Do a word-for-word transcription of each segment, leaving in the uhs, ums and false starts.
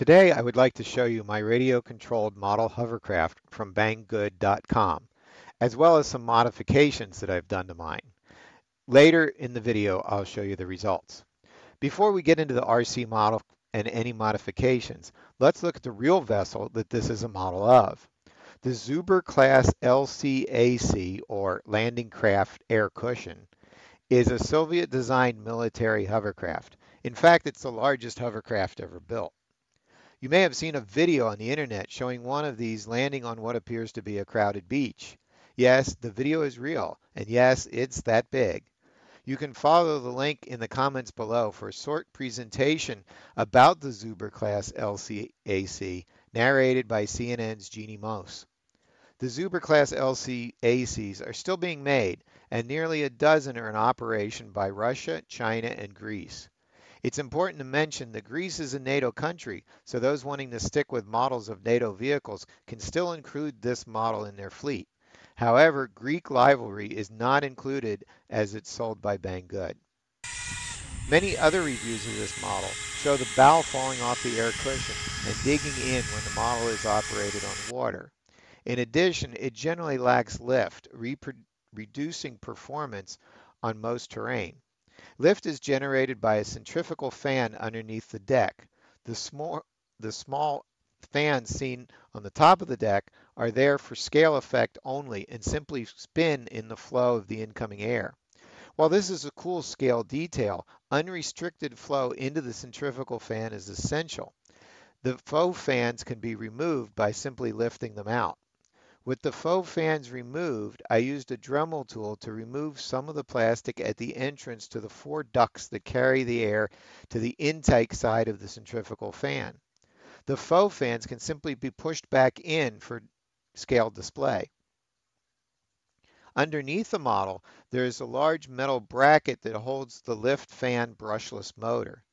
Today, I would like to show you my radio-controlled model hovercraft from banggood dot com, as well as some modifications that I've done to mine. Later in the video, I'll show you the results. Before we get into the R C model and any modifications, let's look at the real vessel that this is a model of. The Zubr-class L C A C, or Landing Craft Air Cushion, is a Soviet-designed military hovercraft. In fact, it's the largest hovercraft ever built. You may have seen a video on the internet showing one of these landing on what appears to be a crowded beach. Yes, the video is real, and yes, it's that big. You can follow the link in the comments below for a short presentation about the Zubr-class L C A C, narrated by C N N's Jeanne Mos. The Zubr-class L C A Cs are still being made, and nearly a dozen are in operation by Russia, China, and Greece. It's important to mention that Greece is a NATO country, so those wanting to stick with models of NATO vehicles can still include this model in their fleet. However, Greek livery is not included as it's sold by Banggood. Many other reviews of this model show the bow falling off the air cushion and digging in when the model is operated on water. In addition, it generally lacks lift, reducing performance on most terrain. Lift is generated by a centrifugal fan underneath the deck. The small, the small fans seen on the top of the deck are there for scale effect only and simply spin in the flow of the incoming air. While this is a cool scale detail, unrestricted flow into the centrifugal fan is essential. The faux fans can be removed by simply lifting them out. With the faux fans removed, I used a Dremel tool to remove some of the plastic at the entrance to the four ducts that carry the air to the intake side of the centrifugal fan. The faux fans can simply be pushed back in for scale display. Underneath the model, there is a large metal bracket that holds the lift fan brushless motor.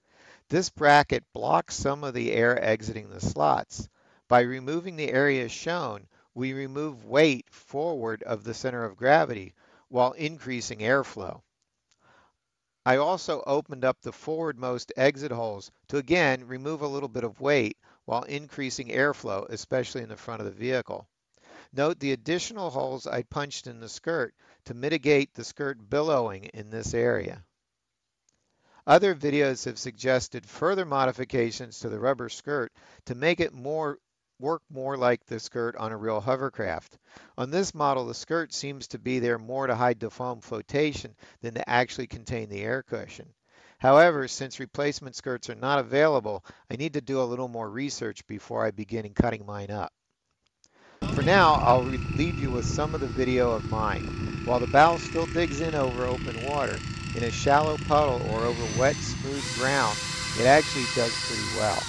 This bracket blocks some of the air exiting the slots. By removing the area shown, we remove weight forward of the center of gravity while increasing airflow. I also opened up the forwardmost exit holes to again remove a little bit of weight while increasing airflow, especially in the front of the vehicle. Note the additional holes I punched in the skirt to mitigate the skirt billowing in this area. Other videos have suggested further modifications to the rubber skirt to make it more work more like the skirt on a real hovercraft. On this model, the skirt seems to be there more to hide the foam flotation than to actually contain the air cushion. However, since replacement skirts are not available, I need to do a little more research before I begin cutting mine up. For now, I'll leave you with some of the video of mine. While the bow still digs in over open water, in a shallow puddle or over wet, smooth ground, it actually does pretty well.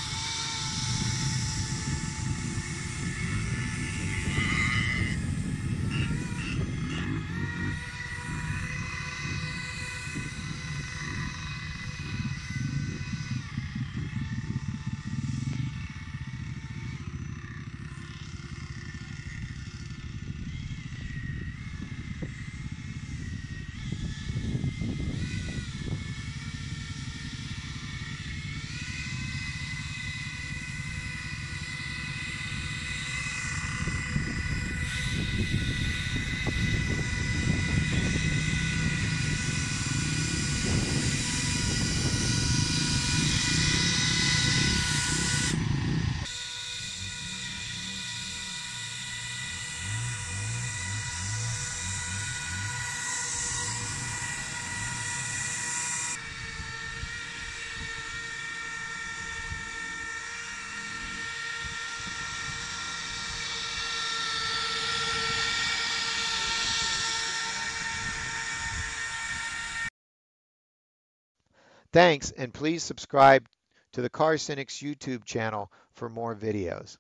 Thanks, and please subscribe to the CarCynic's YouTube channel for more videos.